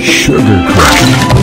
Sugar crush.